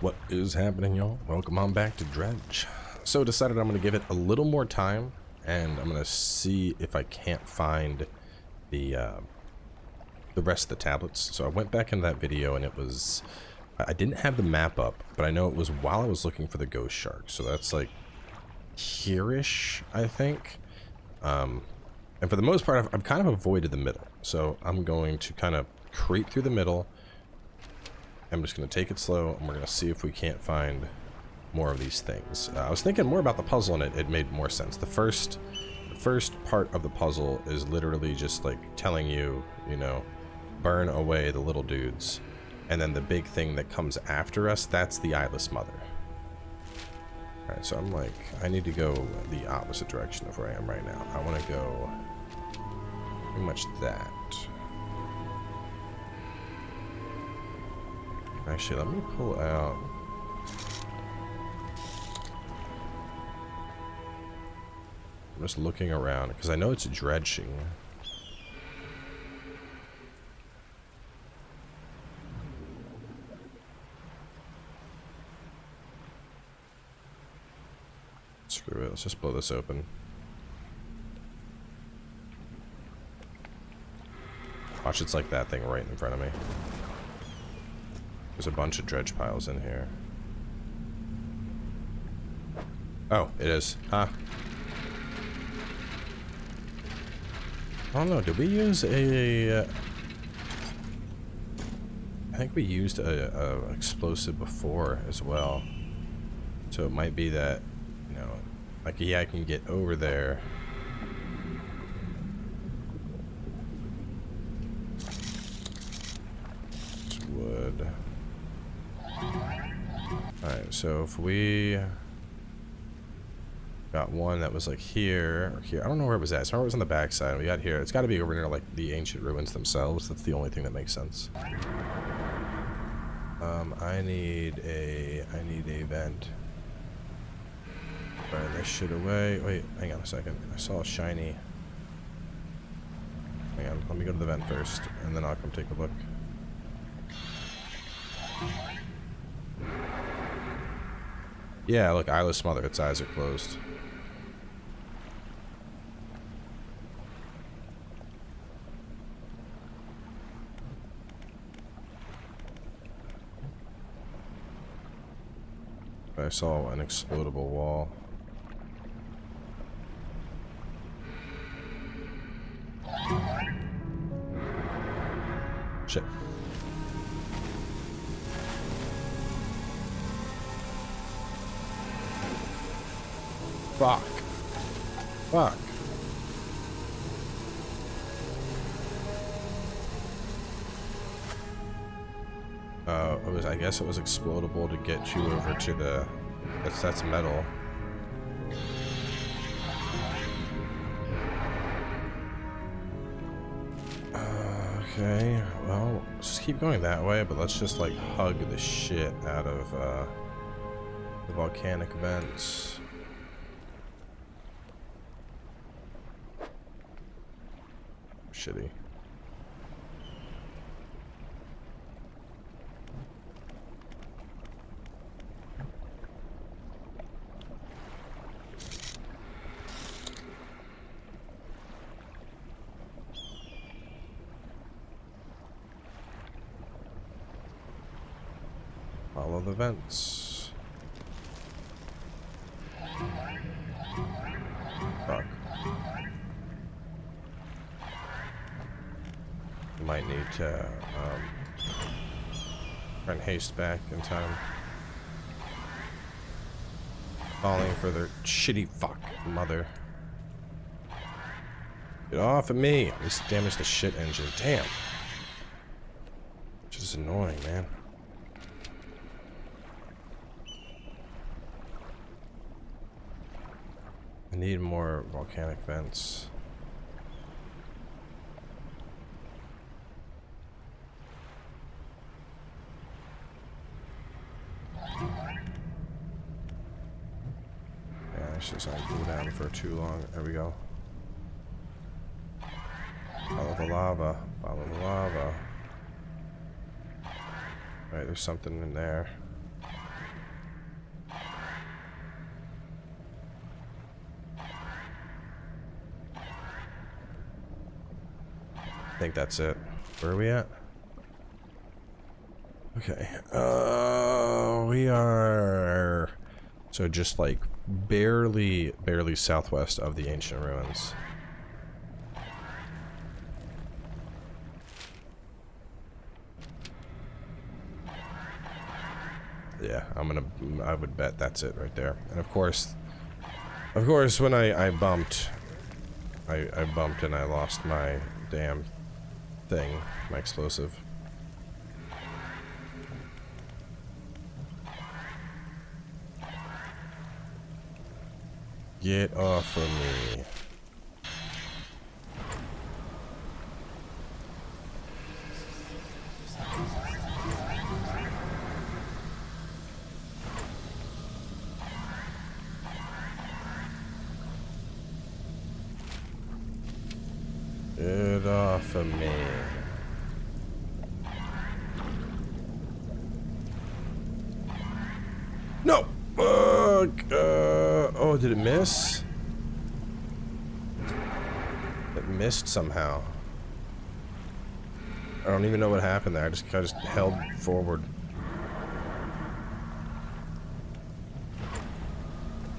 What is happening, y'all? Welcome on back to Dredge. So decided I'm going to give it a little more time, and I'm going to see if I can't find the rest of the tablets. So I went back into that video, and it was... I didn't have the map up, but I know it was while I was looking for the ghost shark. So that's like here-ish, I think. And for the most part, I've kind of avoided the middle. So I'm going to kind of creep through the middle. I'm just going to take it slow, and we're going to see if we can't find more of these things. I was thinking more about the puzzle, and it made more sense. The first part of the puzzle is literally just like telling you, you know, burn away the little dudes. And then the big thing that comes after us, that's the Eyeless Mother. Alright, so I'm like, I need to go the opposite direction of where I am right now. I want to go pretty much that. Actually, let me pull out... I'm just looking around, because I know it's dredging. Screw it, let's just blow this open. Watch, it's like that thing right in front of me. There's a bunch of dredge piles in here. Oh, it is. Huh. I don't know, did we use a... I think we used a explosive before as well. So it might be that, you know, like, yeah, I can get over there. It's wood. Alright, so if we got one that was like here or here, I don't know where it was at. So I remember it was on the back side. We got here. It's got to be over near like the ancient ruins themselves. That's the only thing that makes sense. I need a vent. Burn this shit away. Wait, hang on a second. I saw a shiny. Hang on, let me go to the vent first, and then I'll come take a look. Yeah, look, Isla Smother. Its eyes are closed. I saw an explodable wall. Shit. Fuck. Fuck. It was, I guess it was explodable to get you over to the... That's metal. Okay, well, let's just keep going that way, but let's just, like, hug the shit out of, the volcanic vents. Shitty. Follow the vents. Fuck. Might need to try and haste back in time. Falling for their shitty fuck mother. Get off of me! At least damage the shit engine. Damn. Which is annoying, man. I need more volcanic vents. Just I cool down for too long. There we go. Follow the lava. Follow the lava. Alright, there's something in there. think that's it. Where are we at? Okay. We are... So just like barely southwest of the ancient ruins. Yeah, I would bet that's it right there. And of course, when I bumped, I bumped and I lost my damn thing, my explosive. Get off of me. Get off of me. No! Oh, did it miss? It missed somehow. I don't even know what happened there. I just held forward.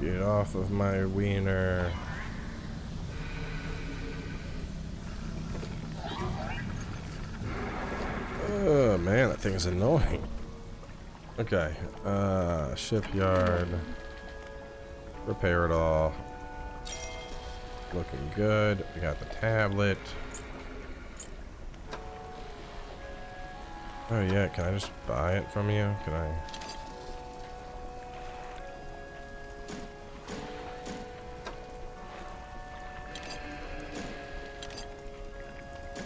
Get off of my wiener. Oh man, that thing's annoying. Okay, shipyard. Repair it all. Looking good. We got the tablet. Oh yeah, can I just buy it from you? Can I?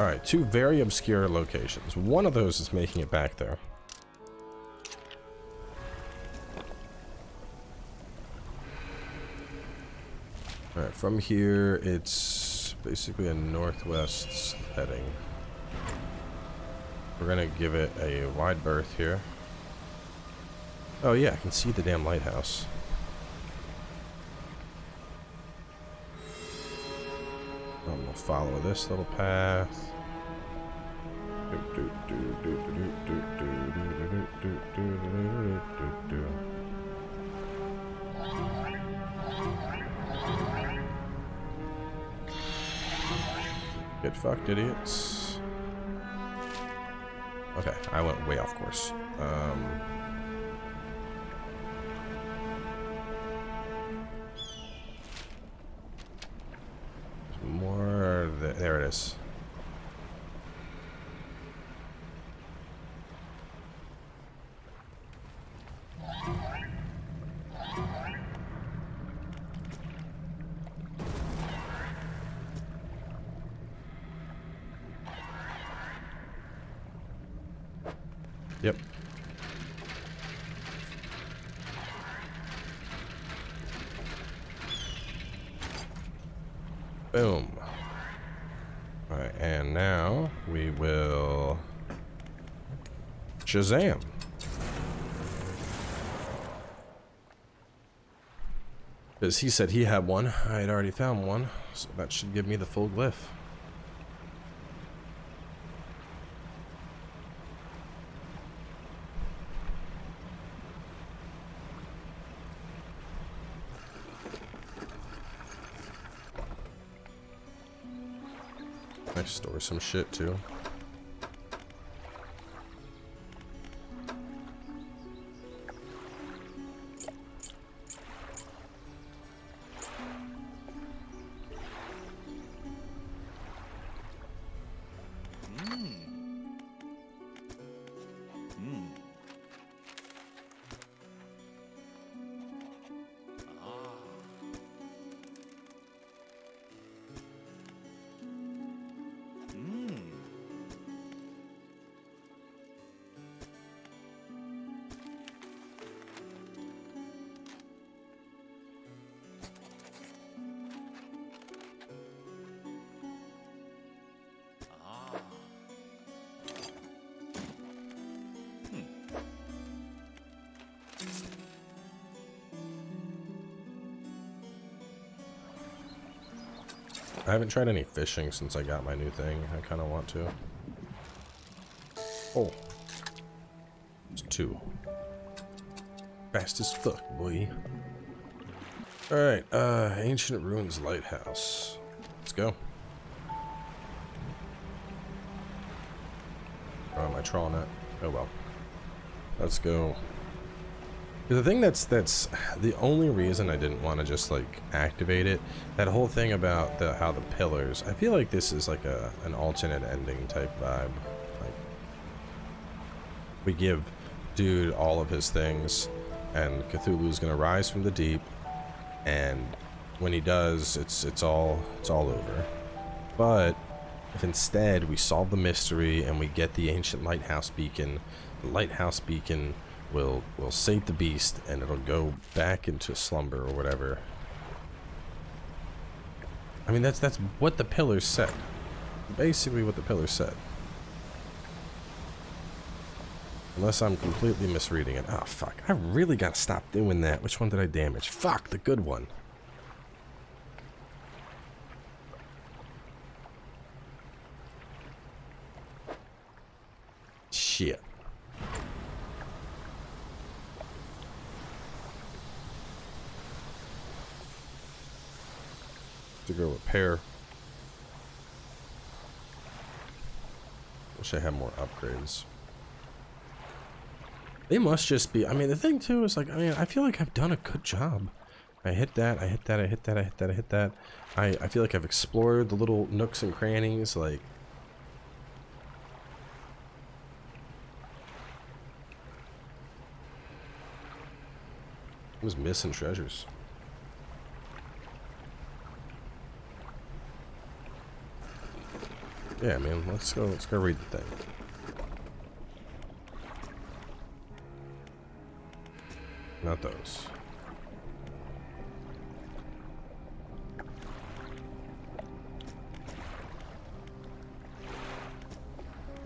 Alright, two very obscure locations. One of those is making it back there. Alright, from here, it's basically a northwest heading. We're gonna give it a wide berth here. Oh yeah, I can see the damn lighthouse. I'm gonna follow this little path. Get fucked, idiots. Okay, I went way off course. More... There it is. Yep. Boom. Alright, and now we will Shazam. Because he said he had one, I had already found one, so that should give me the full glyph. Store some shit too. I haven't tried any fishing since I got my new thing. I kind of want to. Oh. It's two. Fast as fuck, boy. Alright, Ancient Ruins Lighthouse. Let's go. Oh, my trawl net. Oh well. Let's go. The thing that's the only reason I didn't want to just like activate it, that whole thing about the how the pillars, I feel like this is like an alternate ending type vibe. Like we give dude all of his things and Cthulhu's gonna rise from the deep, and when he does, it's all over. But if instead we solve the mystery and we get the ancient lighthouse beacon, the lighthouse beacon will sate the beast, and it'll go back into slumber or whatever. I mean, that's what the pillars said. Basically what the pillars said. Unless I'm completely misreading it. Oh, fuck. I really gotta stop doing that. Which one did I damage? Fuck, the good one. Shit. To go repair. Wish I had more upgrades. They must just be, I mean, the thing too is like, I mean, I feel like I've done a good job. I hit that, I hit that, I hit that, I hit that, I hit that. I feel like I've explored the little nooks and crannies, like. I was missing treasures. Yeah, man, let's go read the thing. Not those.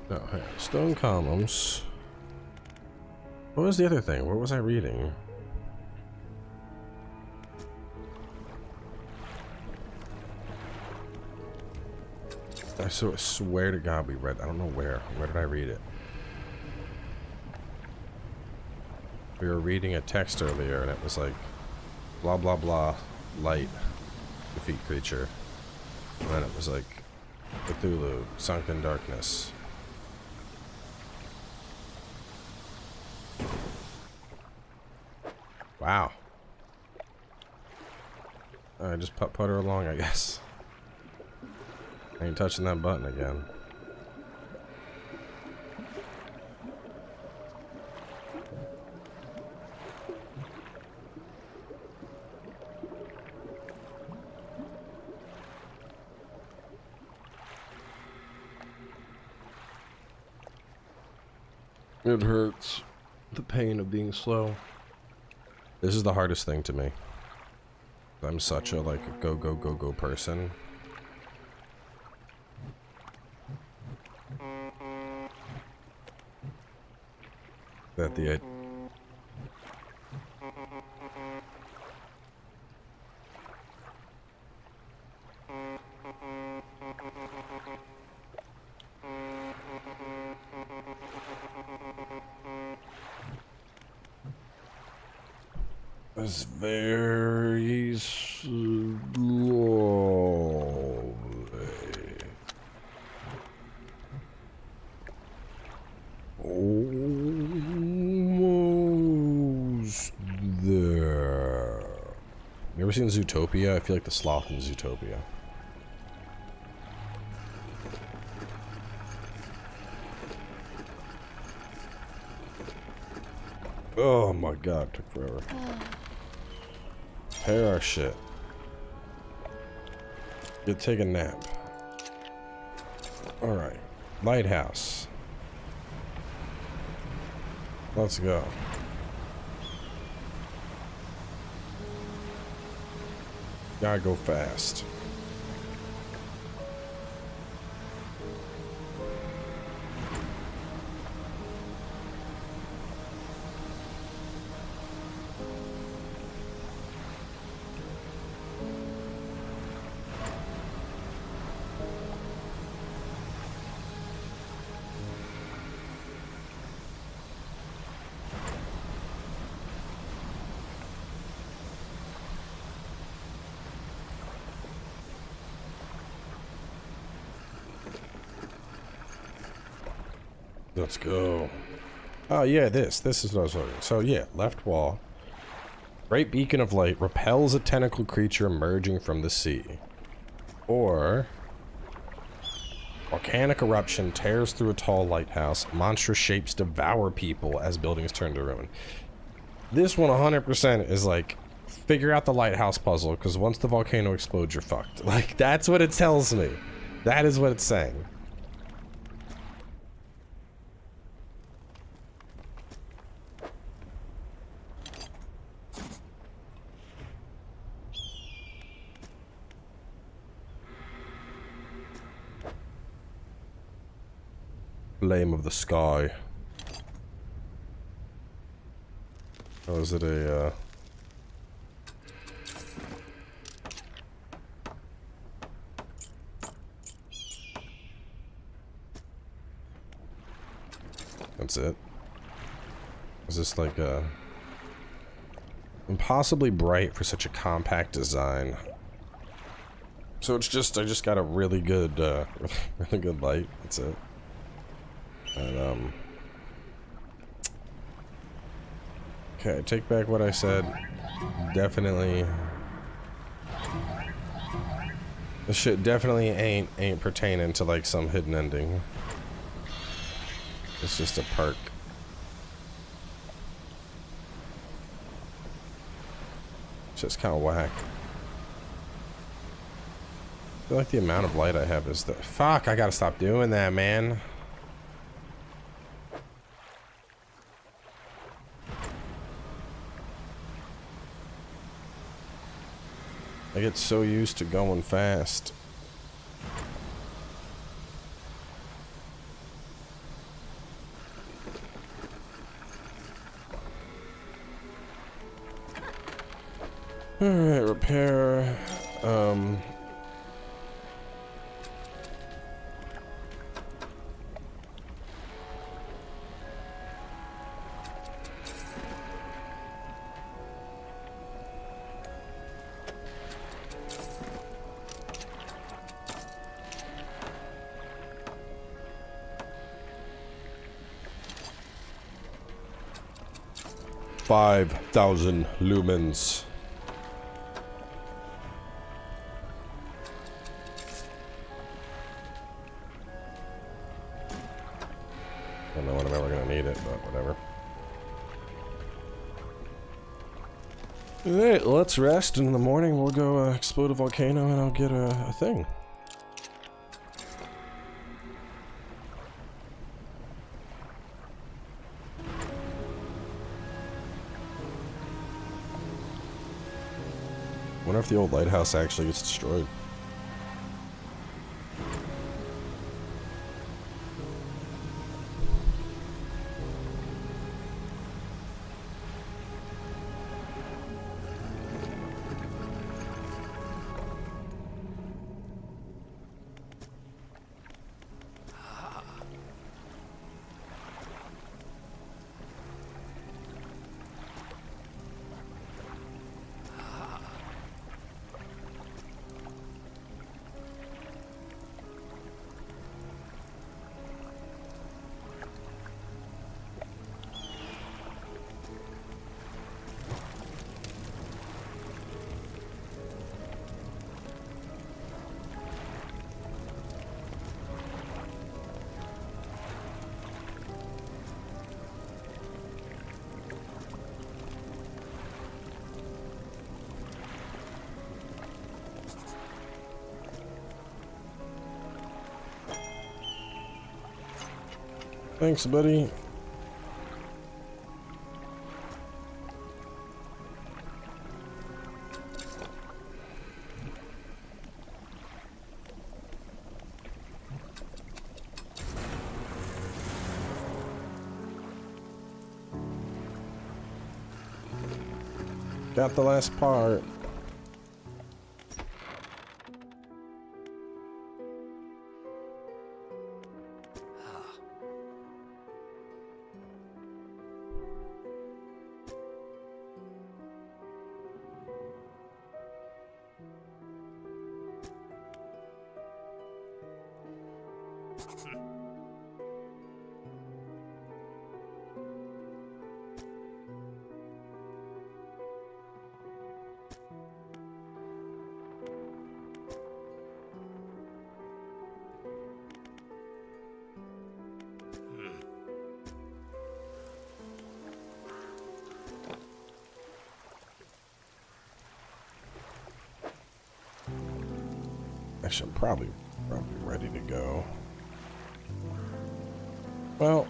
No, hey, stone columns. What was the other thing? What was I reading? I swear to God we read, I don't know where did I read it? We were reading a text earlier and it was like, blah blah blah, light, defeat creature. And then it was like, Cthulhu, sunk in darkness. Wow. I just putter along, I guess. I ain't touching that button again. It hurts. The pain of being slow. This is the hardest thing to me. I'm such a like go go go go person. That the it's very slow. Ever seen Zootopia? I feel like the sloth in Zootopia. Oh my God, it took forever. Tear our shit. You'll take a nap. Alright. Lighthouse. Let's go. Gotta go fast. Let's go. Oh, yeah, this is what I was looking at. So, yeah, left wall. Great beacon of light repels a tentacle creature emerging from the sea. Or... volcanic eruption tears through a tall lighthouse. Monstrous shapes devour people as buildings turn to ruin. This one 100% is like, figure out the lighthouse puzzle, because once the volcano explodes, you're fucked. Like, that's what it tells me. That is what it's saying. Flame of the sky. Oh, is it a, That's it. Is this like a... impossibly bright for such a compact design. So it's just, I just got a really good, really good light. That's it. And, okay, take back what I said. Definitely. This shit definitely ain't pertaining to like some hidden ending. It's just a perk. It's just kind of whack. I feel like the amount of light I have is the fuck. I gotta stop doing that, man. I get so used to going fast. All right, repair. Five 5,000 lumens. I don't know when I'm ever gonna need it, but whatever. Alright, let's rest, and in the morning we'll go explode a volcano and I'll get a thing. I wonder if the old lighthouse actually gets destroyed. Thanks, buddy. Got the last part. Actually, I'm probably ready to go. Well,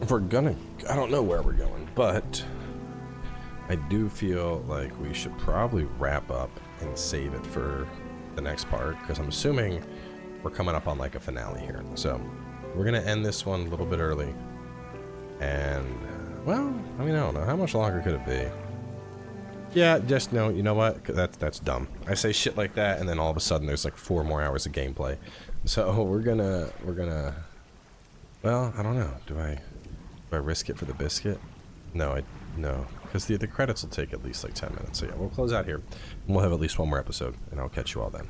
if we're gonna, I don't know where we're going, but I do feel like we should probably wrap up and save it for the next part, because I'm assuming we're coming up on like a finale here. So we're gonna end this one a little bit early. And well, I mean, I don't know, how much longer could it be? Yeah, just no, you know what, that's dumb. I say shit like that and then all of a sudden there's like 4 more hours of gameplay. So we're gonna well, I don't know, do I risk it for the biscuit? No, no, because the credits will take at least like 10 minutes. So yeah, we'll close out here and we'll have at least 1 more episode, and I'll catch you all then.